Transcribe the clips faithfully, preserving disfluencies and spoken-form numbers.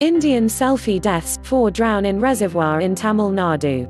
Indian selfie deaths, four drown in reservoir in Tamil Nadu.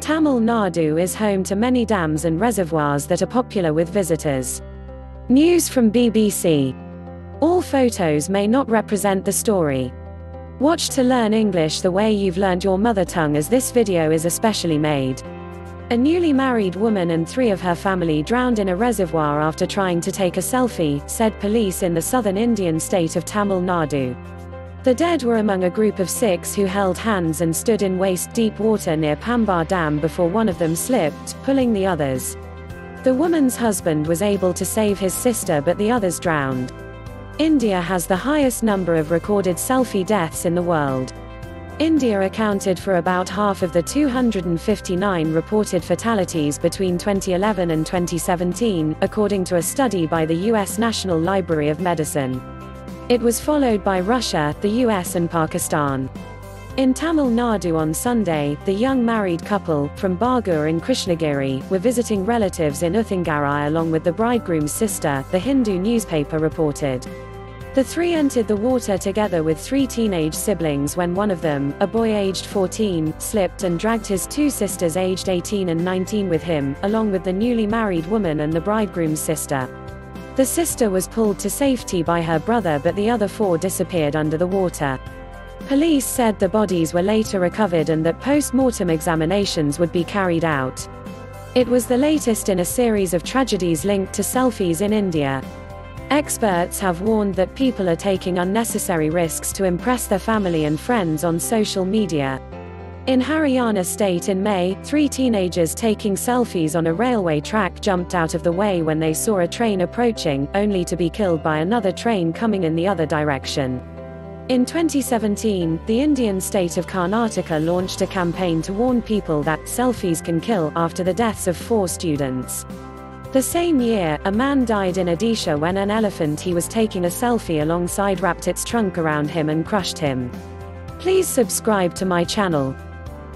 Tamil Nadu is home to many dams and reservoirs that are popular with visitors. News from B B C. All photos may not represent the story. Watch to learn English the way you've learned your mother tongue, as this video is especially made. A newly married woman and three of her family drowned in a reservoir after trying to take a selfie, said police in the southern Indian state of Tamil Nadu. The dead were among a group of six who held hands and stood in waist-deep water near Pambar Dam before one of them slipped, pulling the others. The woman's husband was able to save his sister, but the others drowned. India has the highest number of recorded selfie deaths in the world. India accounted for about half of the two hundred fifty-nine reported fatalities between twenty eleven and twenty seventeen, according to a study by the U S National Library of Medicine. It was followed by Russia, the U S and Pakistan. In Tamil Nadu on Sunday, the young married couple, from Bargur in Krishnagiri, were visiting relatives in Uthangarai along with the bridegroom's sister, The Hindu newspaper reported. The three entered the water together with three teenage siblings when one of them, a boy aged fourteen, slipped and dragged his two sisters aged eighteen and nineteen with him, along with the newly married woman and the bridegroom's sister. The sister was pulled to safety by her brother, but the other four disappeared under the water. Police said the bodies were later recovered and that post-mortem examinations would be carried out. It was the latest in a series of tragedies linked to selfies in India. Experts have warned that people are taking unnecessary risks to impress their family and friends on social media. In Haryana state in May, three teenagers taking selfies on a railway track jumped out of the way when they saw a train approaching, only to be killed by another train coming in the other direction. In twenty seventeen, the Indian state of Karnataka launched a campaign to warn people that selfies can kill after the deaths of four students. The same year, a man died in Odisha when an elephant he was taking a selfie alongside wrapped its trunk around him and crushed him. Please subscribe to my channel.